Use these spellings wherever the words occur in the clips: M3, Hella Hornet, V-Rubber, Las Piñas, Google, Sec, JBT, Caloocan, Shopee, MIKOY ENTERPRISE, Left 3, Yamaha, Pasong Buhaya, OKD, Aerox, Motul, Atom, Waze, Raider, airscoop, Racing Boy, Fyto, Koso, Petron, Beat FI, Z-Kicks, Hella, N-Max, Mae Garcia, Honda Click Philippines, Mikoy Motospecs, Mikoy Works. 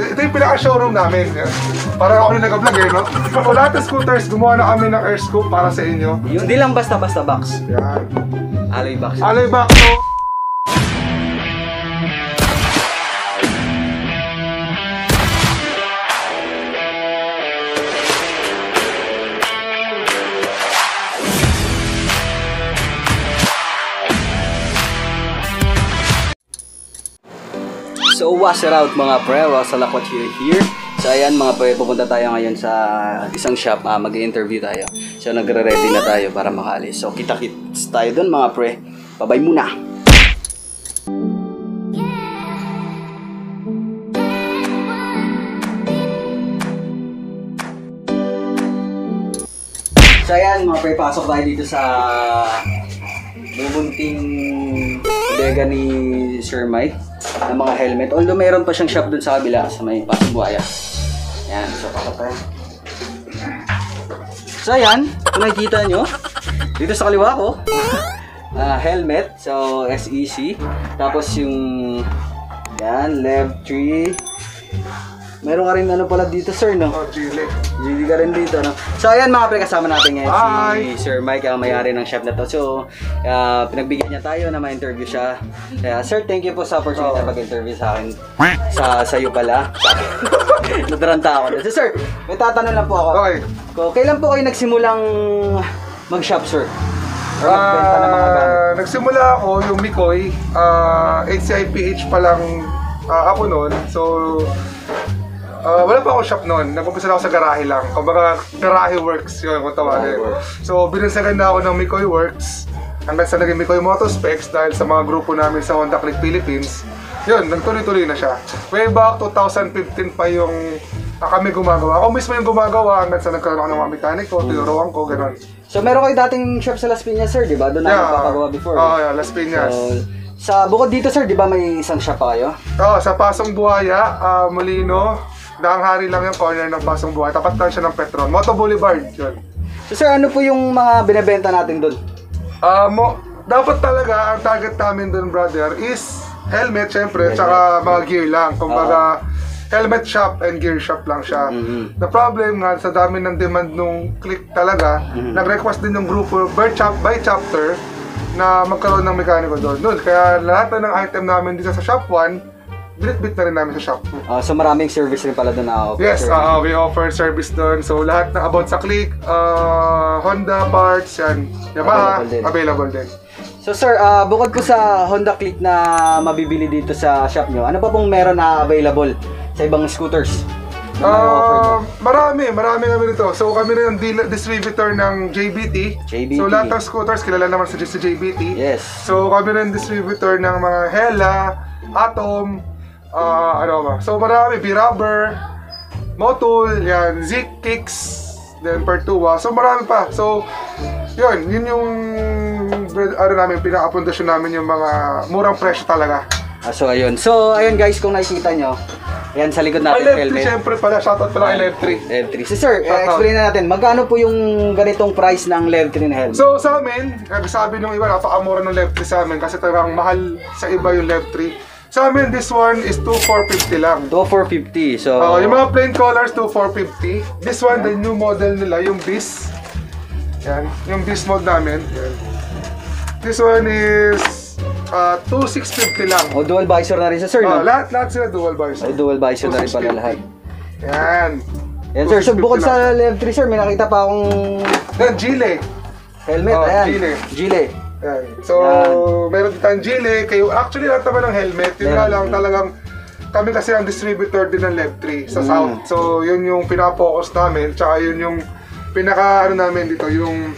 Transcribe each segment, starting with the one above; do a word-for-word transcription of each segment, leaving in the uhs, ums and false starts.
Ito yung pinaka-showroom namin. Parang ako na nag-vlog eh, no? O lahat ng scooters, gumawa na kami ng air scoop para sa inyo. Hindi lang basta-basta box. Yan. Alloy box. Alloy box. So what's out mga pre, what's up, what you here? So ayan mga pre, pupunta tayo ngayon sa isang shop, ah, mag-interview tayo. So nagre-ready na tayo para makaalis. So kita-kits tayo doon mga pre, babay muna! So ayan mga pre, pasok tayo dito sa bubunting bodega ni Sir Mike ng mga helmet. Although mayroon pa siyang shop dun sa kabila sa may Pasig-Buaya. Ayan, so papatay. So ayan, kung nakikita nyo, dito sa kaliwa ko, uh, helmet, so S E C. Tapos yung, ayan, Left three. Meron ka rin ano pala dito sir, no? Oh, G-Lick. G-Lick ka rin dito, no? So ayan mga pre, kasama natin ngayon si Sir Mike, ang may-ari ng shop na to. So, uh, pinagbigyan niya tayo na ma-interview siya. Kaya, sir, thank you po sa opportunity oh. na pag-interview sa akin. Sa sa'yo pala. Nadaranta ako. So, sir, may tatanong lang po ako. Okay. Kailan po kayo nagsimulang mag-shop, sir? Or magbenta uh, ng mga gamit? Nagsimula ako yung Mikoy. Uh, H C I P H pa lang uh, ako noon. So, Uh, wala pa ako shop noon. Nagpupunta ako sa garahe lang. Kumbaga, garahe works yun kung tawagin. Oh, so, binansagan na ako ng Mikoy Works. Hanggang sa naging Mikoy Motospecs dahil sa mga grupo namin sa Honda Click Philippines. Yun, nagtuloy-tuloy na siya. Way back two thousand fifteen pa yung uh, kami gumagawa. Ako mismo yung gumagawa hanggang sa nagkaroon ng mga mekaniko, tinuruan ko, gano'n. So, meron kayo dating shop sa Las Piñas, sir, di ba? Doon na yeah. ako papagawa before. Oo, oh, yeah, Las Piñas. So, sa bukod dito sir, di ba may isang shop pa kayo? Oo, oh, sa Pasong Buhaya, uh, Molino. Daang hari lang yung corner ng Pasong Buhaya. Tapat lang siya ng Petron. Moto Boulevard, yun. So sir, ano po yung mga binibenta natin doon? Uh, mo dapat talaga, ang target namin doon brother is helmet syempre, helmet. Tsaka mga gear lang. Kumbaga, uh -huh. helmet shop and gear shop lang siya. Mm -hmm. The problem nga, sa dami ng demand nung click talaga, mm -hmm. nag-request din yung grupo by, chap by chapter na magkaroon ng mekaniko doon. Doon. Kaya lahat na ng item namin dito sa Shop one, binitbit na rin namin sa Shop two. Uh, so maraming service rin pala doon na-offer? Yes, uh, we offer service doon. So lahat na about sa Click, uh, Honda parts, yan, Yamaha, available din. Available din. So sir, uh, bukod ko sa Honda Click na mabibili dito sa shop nyo, ano pa pong meron na available sa ibang scooters? Uh, marami, marami kami nito. So kami rin ang distributor ng J B T. J B T. So lahat ng scooters, kilala naman sa J B T. Yes. So kami rin distributor ng mga Hella, Atom, uh, ano ba? So marami, V-Rubber, Motul, yan, Z-Kicks, then Pertua. So marami pa. So yun, yun yung ano namin, pinaka-pundasyon namin yung mga murang presyo talaga. Ah, so ayun. So ayun guys, kung nakikita nyo, ayan sa likod natin, L F three siyempre pala, shoutout pala kay L F three. L F three. So sir, eh, explain na natin, magkano po yung ganitong price ng L F three na helmet? So sa amin, sabi nung iba, napakamura ng L F three sa amin kasi talagang mahal sa iba yung L F three. Sa amin, this one is two thousand four hundred fifty lang. two thousand four hundred fifty, so Uh, yung mga plain colors, two thousand four hundred fifty. This one, yeah. the new model nila, yung Beast. Yan, yung Beast mode namin. Yan. This one is Uh, two thousand six hundred fifty lang. O, dual visor na rin sa sir, oh, no? Lahat, lahat sila dual visor. O, dual visor na rin pala lahat. Yan. Yan sir, so bukod sa L F three sir, may nakita pa akong yan, Gile. Helmet, oh, ayan. Gile. Gile. Yan. So, yan. Meron dito ang Gile. Kayo, actually, lahat naman ng helmet. Yun nga lang, talagang kami kasi ang distributor din ng L F three sa mm. South. So, yun yung pinapokus namin. Tsaka yun yung pinaka, ano namin dito, yung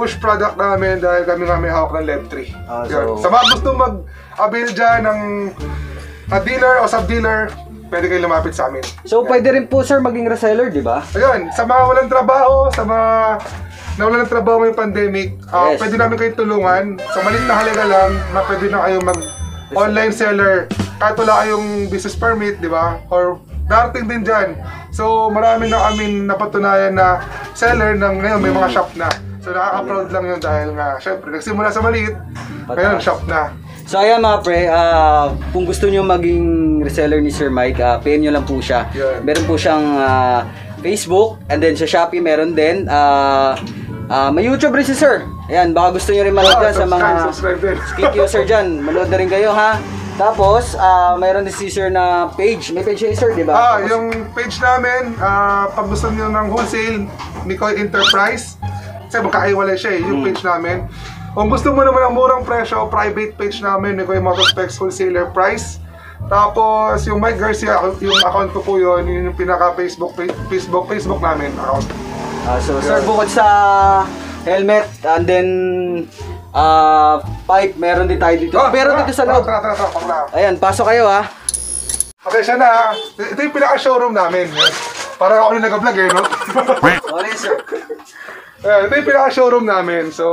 push product namin dahil kami nga may hawak ng Left three. Ah, so sa mga gusto mag-avail dyan ng a dealer o sub-dealer, pwede kayo lumapit sa amin. So, yan. Pwede rin po, sir, maging reseller, di ba? Ayun, sa mga walang trabaho, sa mga nawalan ng trabaho ngayong pandemic, uh, yes. pwede namin kayong tulungan. Sa malit na halaga lang, na pwede na kayong mag-online seller. Kahit wala kayong business permit, di ba? Or darating din dyan. So, marami na amin napatunayan na seller ng ngayon may mga shop na. So nakaka-proud lang yun dahil nga, syempre, nagsimula sa maliit, ngayon shop na. So ayan mga pre, uh, kung gusto nyo maging reseller ni Sir Mike, uh, P M nyo lang po siya. Yeah. Meron po siyang uh, Facebook, and then sa Shopee meron din. Uh, uh, may YouTube rin si Sir. Ayan, baka gusto nyo rin manood oh, sa mga skit user dyan. Manood na rin kayo ha. Tapos, uh, mayroon din si Sir na page. May page si Sir, di ba? Ah, tapos, yung page namin, uh, pag gusto nyo ng wholesale, Mikoy Enterprise. Kasi magkaiwalay siya eh, yung hmm. page namin. Kung gusto mo naman ang murang presyo, private page namin, Mikoy Motospecs Wholesaler Price. Tapos, yung Mae Garcia, yung account ko po yun, yun yung pinaka-Facebook Facebook, Facebook namin account. Uh, so, sir, bukod sa helmet, and then, uh, pipe, meron din tayo dito. Oh, meron dito sa loob. Tara, tara, tara, tara. Ayan, pasok kayo ha. Okay, siya na. Ito yung pinaka-showroom namin. Parang ako yung nag-vlog eh, no? Sorry, sir. Ayan, ito yung pinaka-showroom namin. So,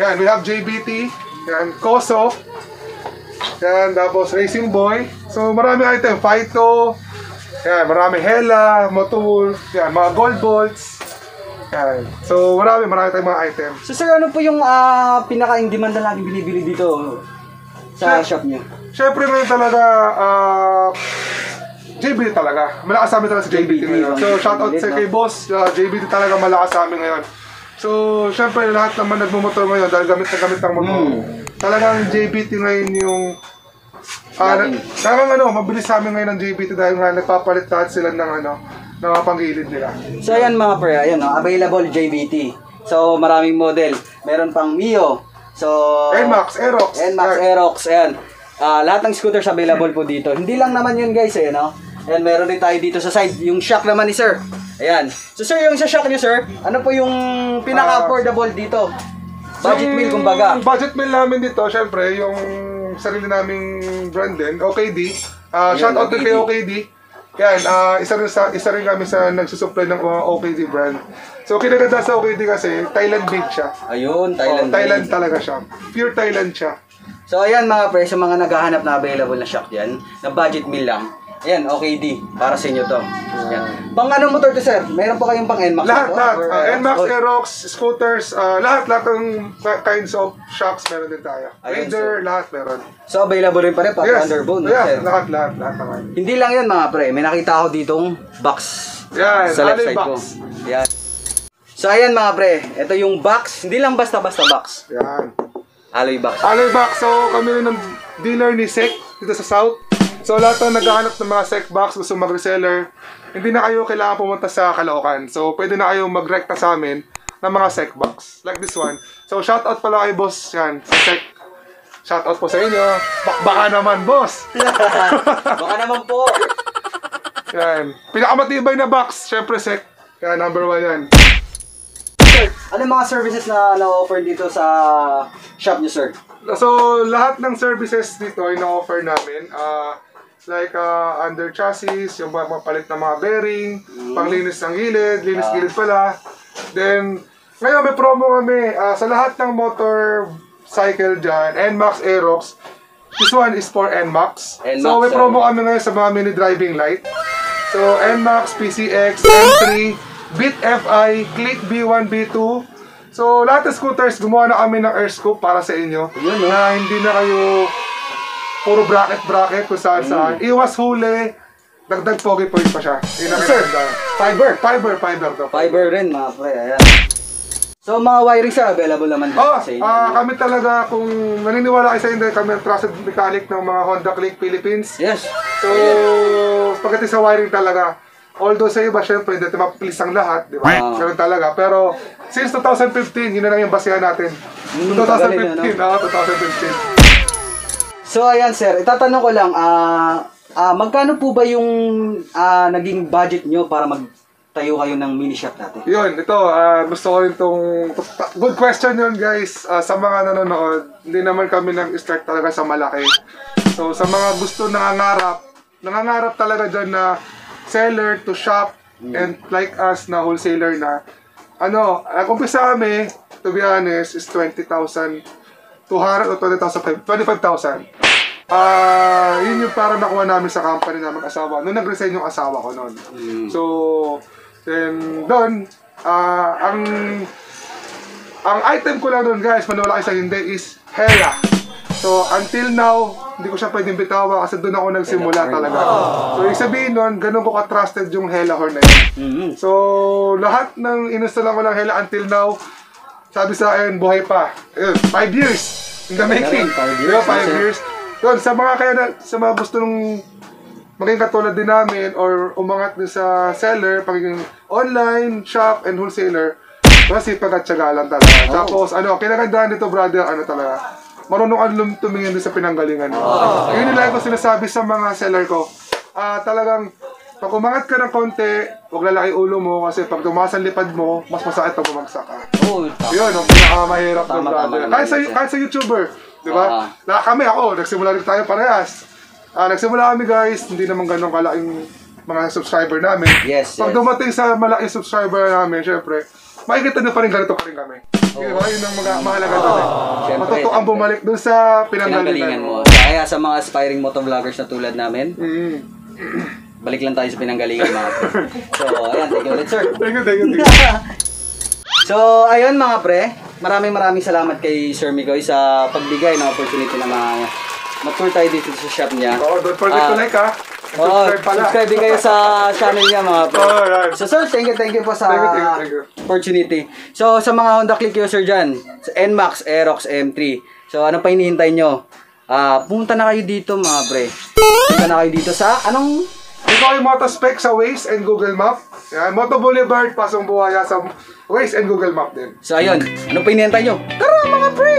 yan, we have J B T, yan, Koso, yan, tapos Racing Boy. So, marami item, Fyto, yan, marami Hella, Motul, yan, mga gold bolts. Yan. So, marami, marami tayong mga item. So, sir, ano po yung uh, pinaka-in-demand na laging binibili dito sa shop niya? Siyempre, mayroon talaga, ah, uh, J B T talaga. Malakas kami talaga sa J B T, J B T ngayon. So, shoutout sa kay boss, uh, J B T talaga malakas kami ngayon. So, syempre lahat naman nagmumotor ngayon dahil gamit na gamit ng motor. Mm. Talagang J B T ngayon yung uh, talagang ano, mabilis sa amin ngayon ng J B T dahil nga nagpapalit lahat sila ng ano, ng panggilid nila. So, ayan mga pre, ayan oh, available J B T. So, maraming model. Meron pang Mio. So, N-Max, Aerox. N-Max, Aerox, ayan. Uh, lahat ng scooters available po dito. Hindi lang naman yun guys, ayan oh. Ayan, meron din tayo dito sa side. Yung shock naman ni Sir. Ayan. So sir, yung sa shock niyo sir, ano po yung pinaka-affordable dito? Budget so, meal kumbaga. Budget meal namin dito, syempre, yung sarili naming brand din, O K D. Uh, ayan, shout out to kay O K D. Yan, uh, isa, rin sa, isa rin kami sa nagsusupply ng uh, O K D brand. So kinaganda sa O K D kasi, Thailand-made siya. Ayun, Thailand-made. Oh, Thailand talaga siya. Pure Thailand siya. So ayan mga pre, sa mga naghahanap na available na shock dyan, na budget meal lang. Ayan, O K D. Para sa inyo to. Ayan. Pang anong motor to, sir? Meron pa kayong pang N-Max? Lahat, ito, lahat. Uh, N-Max, Aerox, scooters, uh, lahat, lahat ng kinds of shocks meron din tayo. Ayan, Raider, so, lahat meron. So, available rin pa rin pa yes. Thunderbone, yeah, no, sir? Lahat, lahat, lahat naman. Hindi lang yan, mga pre. May nakita ako ditong box yeah, sa left side box. Ko. Ayan. So, ayan, mga pre. Ito yung box. Hindi lang basta-basta box. Ayan. Alloy box. Alloy box. So, kami rin ng dealer ni Sec dito sa South. So lahat na naghahanap ng mga sec box, gusto mag-reseller, hindi na kayo kailangan pumunta sa Caloocan. So pwede na kayo magrekta sa amin ng mga sec box, like this one. So shoutout pala kay boss yan, sa Sec. Shoutout po sa inyo. Bak baka naman boss. Baka naman po. Yan. Pinakamatibay na box, syempre Sec. Kaya number one yan. Sir, ano yung mga services na na-offer dito sa shop niyo, sir? So lahat ng services dito ay na-offer namin. Ah... Uh, Like uh, under chassis, yung magpapalit ng mga bearing, mm. panglinis ng gilid, linis-gilid pala. Then, ngayon may promo kami uh, sa lahat ng motor cycle dyan, N-Max, Aerox. This one is for N-Max. So may promo kami ngayon sa mga mini driving light. So N-Max, P C X, M three, Beat F I, Click B one, B two. So lahat ng scooters, gumawa na kami ng air scoop para sa inyo. Yun, no? Na hindi na kayo puro bracket-bracket kung saan-saan. Mm. Iwas huli. Dagdag pogi points pa siya. Sir, fiber. Fiber, fiber to. Fiber rin mga pre. Ayan. So mga wiring sir, available naman din oh, sa inyo. Uh, kami talaga, kung naniniwala kayo sa inyo, kami ang trusted mechanic ng mga Honda Click Philippines. Yes. So, yes. Pagdating sa wiring talaga. Although sa iba, syempre, hindi mapipilis ang lahat, di ba? Oh. Ganun talaga. Pero, since two thousand fifteen, yun na lang yung basihan natin. Mm, twenty fifteen, ah, twenty fifteen. So ayan sir, itatanong ko lang, uh, uh, magkano po ba yung uh, naging budget nyo para magtayo kayo ng mini shop natin? Yun, ito, uh, gusto ko rin itong, good question yun guys, uh, sa mga nanonood, hindi naman kami nag-start talaga sa malaki. So sa mga gusto nangangarap, nangangarap talaga dyan na seller to shop mm. and like us na wholesaler na, ano, nag-umpisa kami, to be honest, is twenty thousand. two hundred o twenty thousand, twenty-five thousand. Ah, uh, yun yung parang nakuha namin sa company na mag-asawa. Noon nag-resign yung asawa ko noon. Mm. So, then doon, uh, ang ang item ko lang doon guys, maniwala kayo sa hindi, is Hella. So until now, hindi ko siya pwedeng bitawa kasi doon ako nagsimula talaga. So ibig sabihin nun, ganun ko ka-trusted yung Hella Hornet. So lahat ng inustalan ko ng Hella until now, sabi sa akin, buhay pa. five years in the making. five years. Doon, sa mga kaya na, sa mga gusto nung maging katulad din namin or umangat din sa seller, pagiging online, shop, and wholesaler, kasi pagkatsaga lang talaga. Tapos ano, kinagandahan nito brother, ano talaga, marunong tumingin din sa pinanggalingan. Oh. Yun nila ko sinasabi sa mga seller ko. Ah, talagang pag umangat ka ng konti, huwag lalaki ulo mo kasi pag tumaas ang lipad mo, mas masakit pag bumagsak ka. Oo, oh, tama. Yun, ang pinakamahirap ng brother. Kahit sa, kahit sa YouTuber, di ba? Uh-huh. Na, kami, ako, nagsimula rin tayo parehas. Ah, nagsimula kami guys, hindi naman ganun kalaking mga subscriber namin. Yes, pag yes. dumating sa malaking subscriber namin, syempre, makikita nyo pa rin ganito pa rin kami. Diba? Yun ang mga mahalaga natin. Matuto ang bumalik dun sa pinanggalingan mo. Kaya sa mga aspiring motovloggers na tulad namin, balik lang tayo sa pinanggalingan mga pre. So, ayan. Thank you ulit, sir. Thank you, thank you, thank you. So, ayun mga pre. Maraming maraming salamat kay Sir Mikoy sa pagbigay ng opportunity na mag-tour tayo dito sa shop niya. Oo, don't forget to like ha. Oh, subscribe din kayo sa channel niya mga po. So sir, thank you, thank you po sa thank you, thank you, thank you. Opportunity. So sa mga Honda Click user dyan, sa N-Max, Aerox, M three. So ano pa hinihintay nyo? Uh, punta na kayo dito mga pre. Punta na kayo dito sa anong? Mikoy Motospecs sa Waze and Google Map. Yan, Moto Boulevard, Pasong Buhaya sa Waze and Google Map din. So ayun, ano pa hinihintay nyo? Tara mga pre!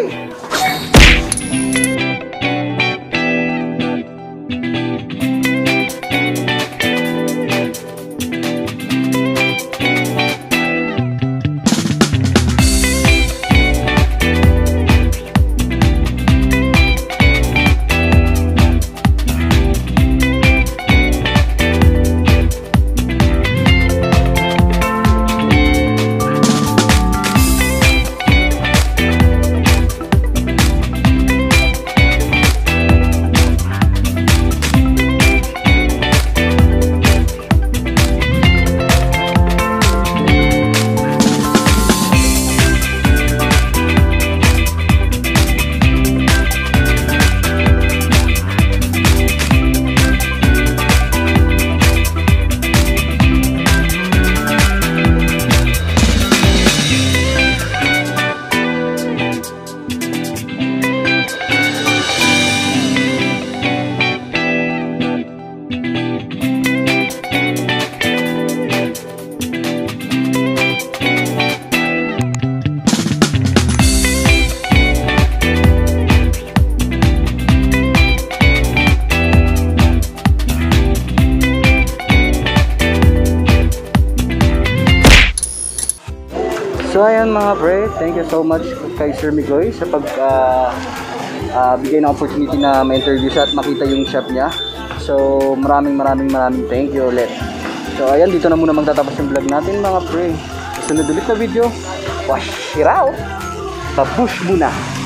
So ayan mga pre, thank you so much kay Sir Mikoy sa pag uh, uh, bigay ng opportunity na ma-interview siya at makita yung shop niya. So maraming maraming maraming thank you ulit. So ayan, dito na muna magtatapos yung vlog natin mga pre. Sunod ulit na video, wash it out, babush muna.